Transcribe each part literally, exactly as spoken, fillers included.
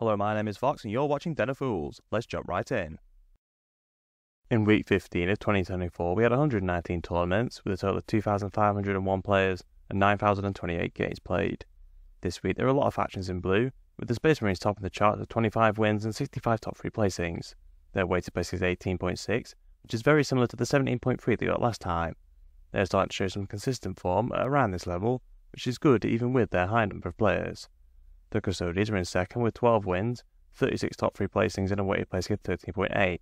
Hello, my name is Fox and you're watching Den of Fools. Let's jump right in. In week fifteen of twenty twenty-four, we had one hundred nineteen tournaments with a total of two thousand five hundred one players and nine thousand twenty-eight games played. This week there are a lot of factions in blue, with the Space Marines topping the charts with twenty-five wins and sixty-five top three placings. Their weighted placing is eighteen point six, which is very similar to the seventeen point three they got last time. They're starting to show some consistent form at around this level, which is good even with their high number of players. The Custodes are in second with twelve wins, thirty-six top three placings and a weighted placing of thirteen point eight.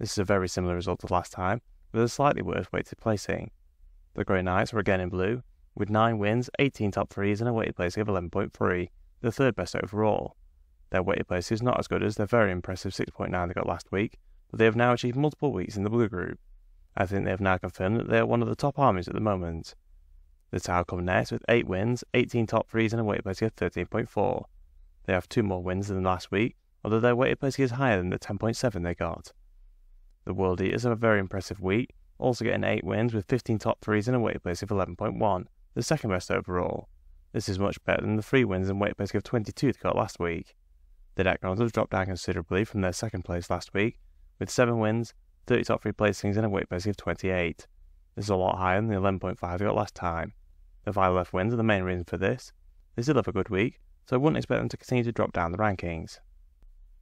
This is a very similar result to last time, with a slightly worse weighted placing. The Grey Knights are again in blue, with nine wins, eighteen top threes and a weighted placing of eleven point three, the third best overall. Their weighted placing is not as good as their very impressive six point nine they got last week, but they have now achieved multiple weeks in the blue group. I think they have now confirmed that they are one of the top armies at the moment. The Tau come next with eight wins, eighteen top threes and a weighted placing of thirteen point four. They have two more wins than last week, although their weighted placing is higher than the ten point seven they got. The World Eaters have a very impressive week, also getting eight wins with fifteen top threes and a weighted placing of eleven point one, the second best overall. This is much better than the three wins and weighted placing of twenty-two they got last week. The Necrons have dropped down considerably from their second place last week, with seven wins, thirty top three placings and a weighted placing of twenty-eight. This is a lot higher than the eleven point five they got last time. The five left wins are the main reason for this. They still have a good week, so I wouldn't expect them to continue to drop down the rankings.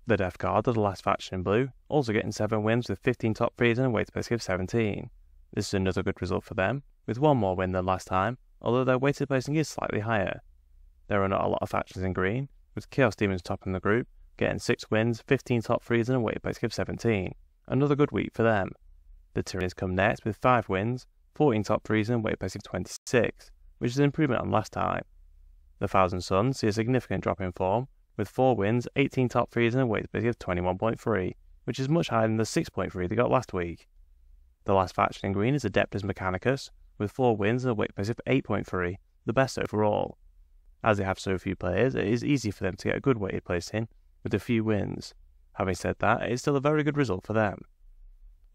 The Death Guard are the last faction in blue, also getting seven wins with fifteen top threes and a weighted placing of seventeen. This is another good result for them, with one more win than last time, although their weighted placing is slightly higher. There are not a lot of factions in green, with Chaos Demons topping the group, getting six wins, fifteen top threes and a weighted placing of seventeen. Another good week for them. The Tyranids come next with five wins, fourteen top threes and a weighted placing of twenty-six, which is an improvement on last time. The Thousand Sons see a significant drop in form, with four wins, eighteen top threes and a weighted placing of twenty-one point three, which is much higher than the six point three they got last week. The last faction in green is Adeptus Mechanicus, with four wins and a weighted placing of eight point three, the best overall. As they have so few players, it is easy for them to get a good weighted placing with a few wins. Having said that, it is still a very good result for them.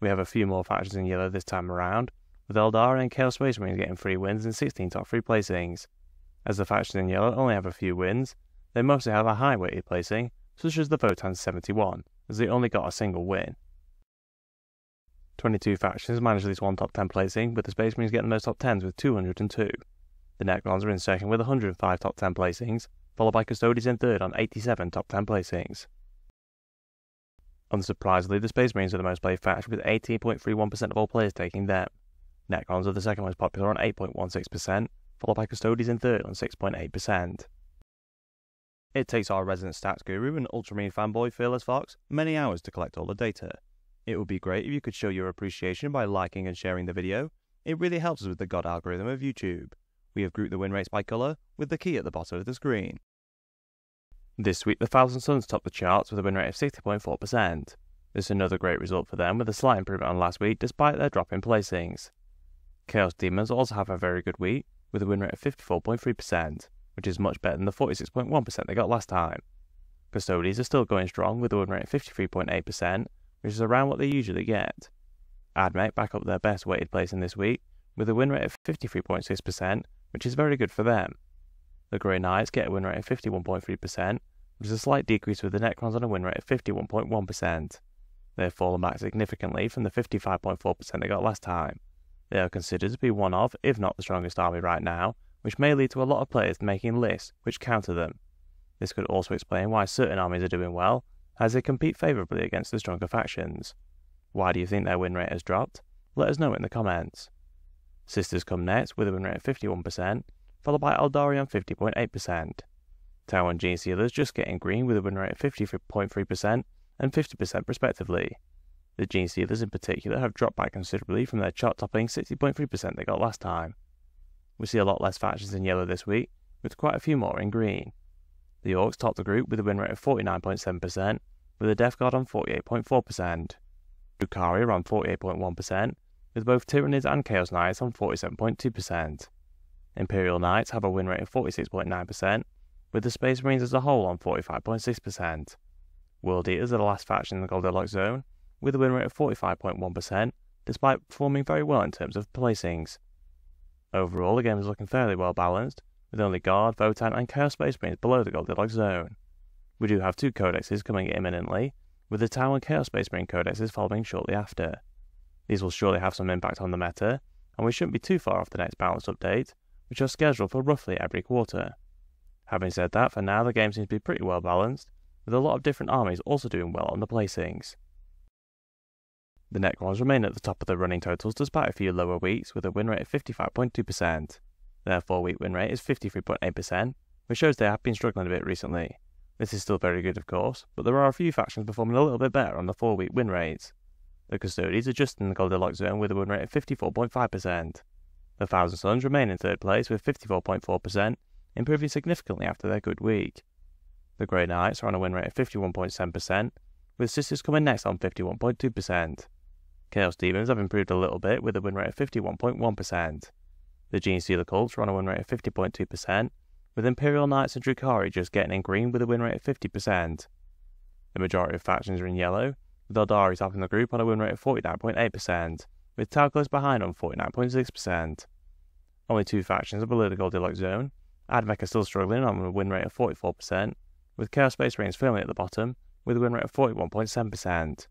We have a few more factions in yellow this time around, with Eldar and Chaos Space Marines getting three wins and sixteen top three placings. As the factions in yellow only have a few wins, they mostly have a high weighted placing, such as the Votann seventy-one, as they only got a single win. twenty-two factions managed this one top ten placing, with the Space Marines getting the most top tens with two hundred two. The Necrons are in second with one hundred five top ten placings, followed by Custodes in third on eighty-seven top ten placings. Unsurprisingly, the Space Marines are the most played faction with eighteen point three one percent of all players taking them. Necrons are the second most popular on eight point one six percent, followed by Custodes in third on six point eight percent. It takes our resident stats guru and Ultramarine fanboy Fearless Fox many hours to collect all the data. It would be great if you could show your appreciation by liking and sharing the video. It really helps us with the god algorithm of YouTube. We have grouped the win rates by colour, with the key at the bottom of the screen. This week the Thousand Sons topped the charts with a win rate of sixty point four percent. This is another great result for them, with a slight improvement on last week despite their drop in placings. Chaos Demons also have a very good week, with a win rate of fifty-four point three percent, which is much better than the forty-six point one percent they got last time. Custodes are still going strong with a win rate of fifty-three point eight percent, which is around what they usually get. Admech back up their best weighted placing this week, with a win rate of fifty-three point six percent, which is very good for them. The Grey Knights get a win rate of fifty-one point three percent, which is a slight decrease with the Necrons on a win rate of fifty-one point one percent. They have fallen back significantly from the fifty-five point four percent they got last time. They are considered to be one of, if not the strongest army right now, which may lead to a lot of players making lists which counter them. This could also explain why certain armies are doing well, as they compete favourably against the stronger factions. Why do you think their win rate has dropped? Let us know in the comments. Sisters come next with a win rate of fifty-one percent, followed by Aeldari on fifty point eight percent. Tau and Genestealers just getting green with a win rate of fifty point three percent and fifty percent respectively. The Genestealers in particular have dropped back considerably from their chart-topping sixty point three percent they got last time. We see a lot less factions in yellow this week, with quite a few more in green. The Orks topped the group with a win rate of forty-nine point seven percent, with the Death Guard on forty-eight point four percent. Drukhari are on forty-eight point one percent, with both Tyranids and Chaos Knights on forty-seven point two percent. Imperial Knights have a win rate of forty-six point nine percent, with the Space Marines as a whole on forty-five point six percent. World Eaters are the last faction in the Goldilocks zone, with a win rate of forty-five point one percent, despite performing very well in terms of placings. Overall, the game is looking fairly well balanced, with only Guard, Votann and Chaos Space Marines below the Goldilocks zone. We do have two codexes coming imminently, with the Tau and Chaos Space Marine codexes following shortly after. These will surely have some impact on the meta, and we shouldn't be too far off the next balance update, which are scheduled for roughly every quarter. Having said that, for now the game seems to be pretty well balanced, with a lot of different armies also doing well on the placings. The Necrons remain at the top of the running totals despite a few lower weeks, with a win rate of fifty-five point two percent. Their four week win rate is fifty-three point eight percent, which shows they have been struggling a bit recently. This is still very good of course, but there are a few factions performing a little bit better on the four week win rates. The Custodes are just in the Goldilocks zone with a win rate of fifty-four point five percent. The Thousand Sons remain in third place with fifty-four point four percent, improving significantly after their good week. The Grey Knights are on a win rate of fifty-one point seven percent, with Sisters coming next on fifty-one point two percent. Chaos Demons have improved a little bit with a win rate of fifty-one point one percent. The Genestealer cults are on a win rate of fifty point two percent, with Imperial Knights and Drukhari just getting in green with a win rate of fifty percent. The majority of factions are in yellow, with Eldari topping the group on a win rate of forty-nine point eight percent, with Tau close behind on forty-nine point six percent. Only two factions are below the Goldilocks zone. Admech are still struggling on a win rate of forty-four percent, with Chaos Space Marines firmly at the bottom, with a win rate of forty-one point seven percent.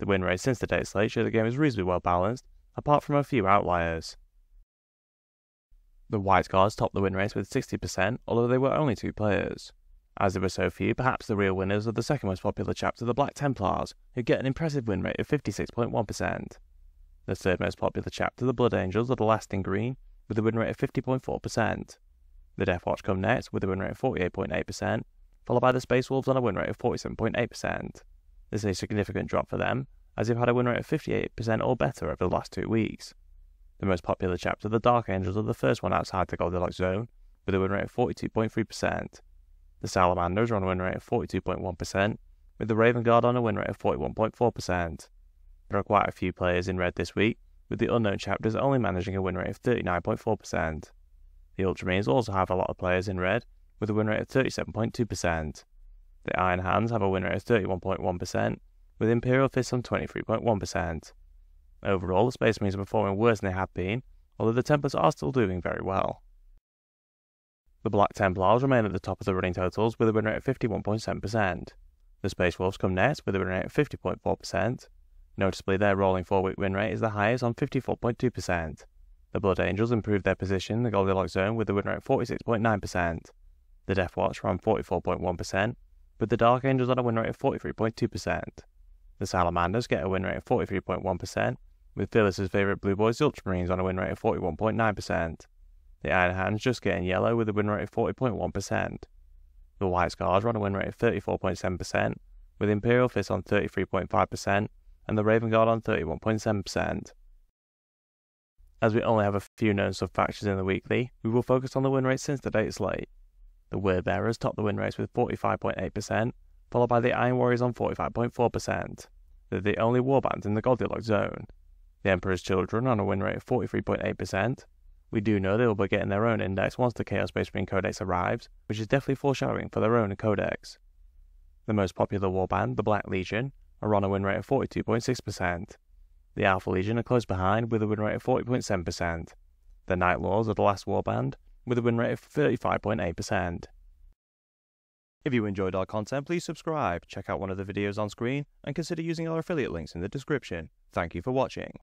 The win rate since the date slate shows the game is reasonably well balanced, apart from a few outliers. The White Guards topped the win rates with sixty percent, although they were only two players. As there were so few, perhaps the real winners are the second most popular chapter, the Black Templars, who get an impressive win rate of fifty-six point one percent. The third most popular chapter, the Blood Angels, are the last in green, with a win rate of fifty point four percent. The Death Watch come next, with a win rate of forty-eight point eight percent, followed by the Space Wolves on a win rate of forty-seven point eight percent. This is a significant drop for them, as they've had a win rate of fifty-eight percent or better over the last two weeks. The most popular chapter, the Dark Angels, are the first one outside the Goldilocks zone, with a win rate of forty-two point three percent. The Salamanders are on a win rate of forty-two point one percent, with the Raven Guard on a win rate of forty-one point four percent. There are quite a few players in red this week, with the unknown chapters only managing a win rate of thirty-nine point four percent. The Ultramarines also have a lot of players in red, with a win rate of thirty-seven point two percent. The Iron Hands have a win rate of thirty-one point one percent, with Imperial Fists on twenty-three point one percent. Overall, the Space Marines are performing worse than they have been, although the Templars are still doing very well. The Black Templars remain at the top of the running totals with a win rate of fifty-one point seven percent. The Space Wolves come next with a win rate of fifty point four percent. Noticeably, their rolling four week win rate is the highest on fifty-four point two percent. The Blood Angels improved their position in the Goldilocks zone with a win rate of forty-six point nine percent. The Death Watch were on forty-four point one percent, with the Dark Angels on a win rate of forty-three point two percent. The Salamanders get a win rate of forty-three point one percent, with Fearless's favourite blue boys, Ultramarines, on a win rate of forty-one point nine percent. The Iron Hands just get in yellow with a win rate of forty point one percent. The White Scars run a win rate of thirty-four point seven percent, with Imperial Fists on thirty-three point five percent and the Raven Guard on thirty-one point seven percent. As we only have a few known sub-factions in the weekly, we will focus on the win rate since the date slate. The Word Bearers top the win rates with forty-five point eight percent, followed by the Iron Warriors on forty-five point four percent. They're the only warbands in the Goldilocks zone. The Emperor's Children on a win rate of forty-three point eight percent. We do know they will be getting their own index once the Chaos Space Marine Codex arrives, which is definitely foreshadowing for their own codex. The most popular warband, the Black Legion, are on a win rate of forty-two point six percent. The Alpha Legion are close behind with a win rate of forty point seven percent. The Night Lords are the last warband, with a win rate of thirty-five point eight percent. If you enjoyed our content, please subscribe, check out one of the videos on screen, and consider using our affiliate links in the description. Thank you for watching.